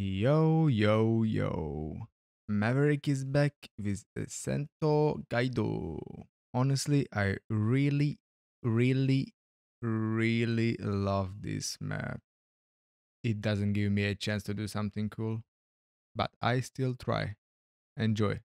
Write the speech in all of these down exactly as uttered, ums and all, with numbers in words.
Yo, yo, yo. Maverick is back with Ascento Gaido. Honestly, I really, really, really love this map. It doesn't give me a chance to do something cool, but I still try. Enjoy.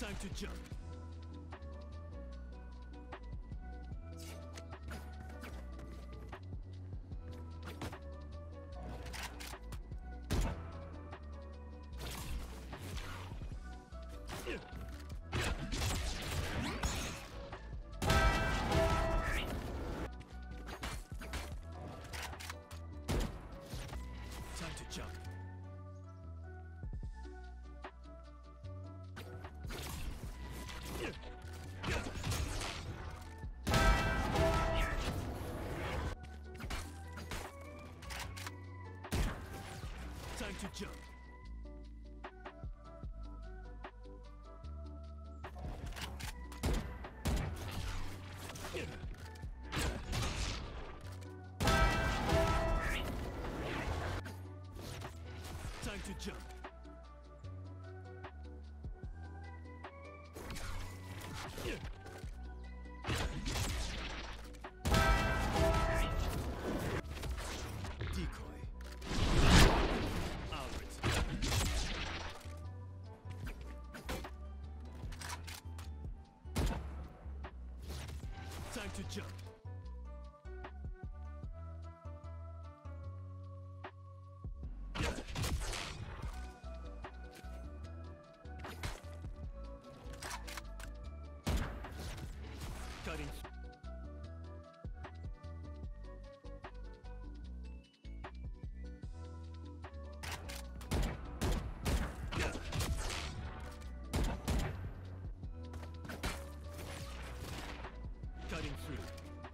Time to jump. to jump. Time to jump. Time to jump. Cutting. Cutting through.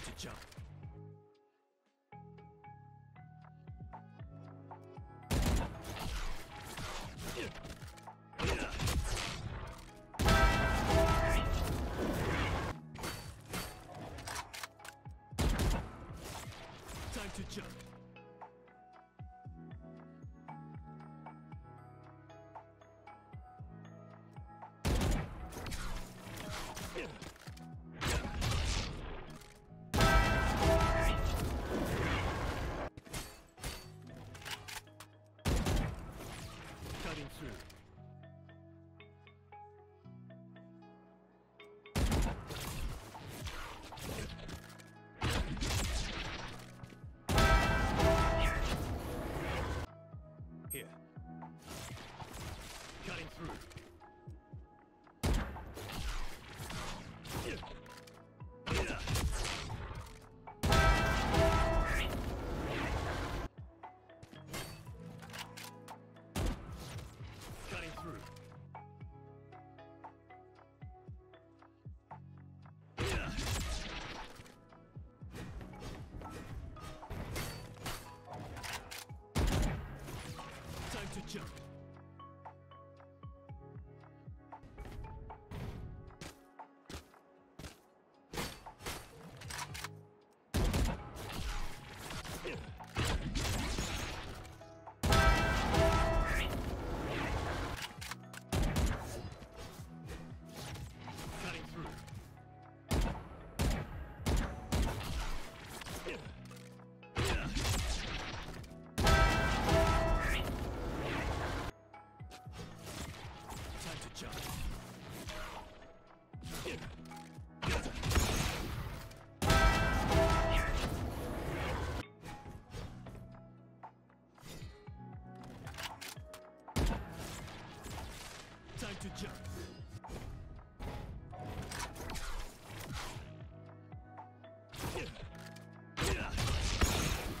Time to jump. Time to jump. Here. Cutting through. Jump. To jump. Cutting through.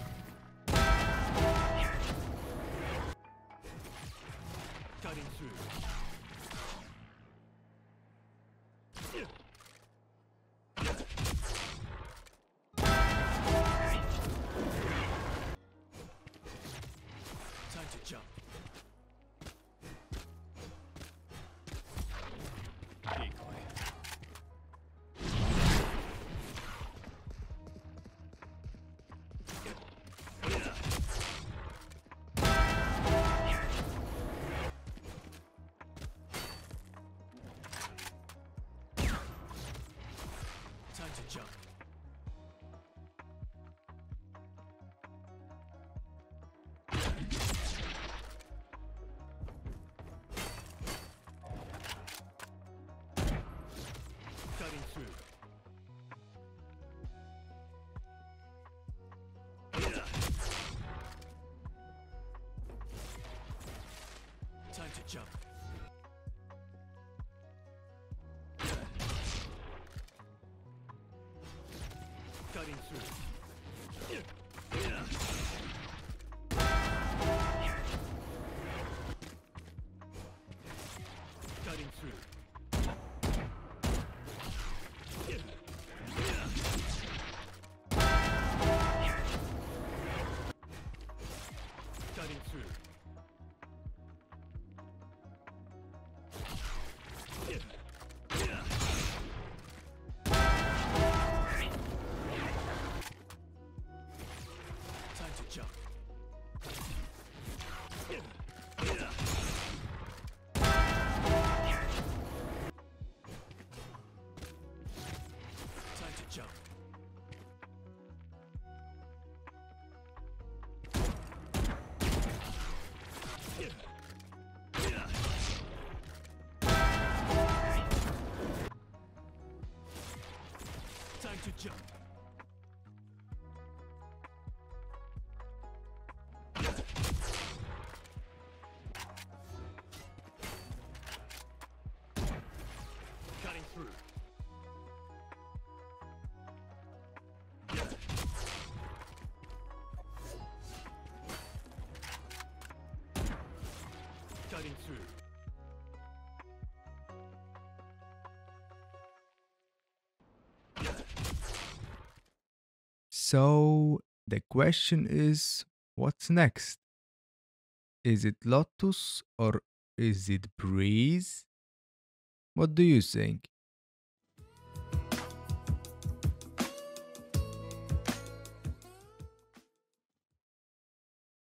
Time to jump. To jump. Cutting through. Time to jump. Cutting through. Cutting through. Cutting through. Jump. Time to jump. Time to jump. Cutting through. So the question is, what's next? Is it Lotus or is it Breeze? What do you think?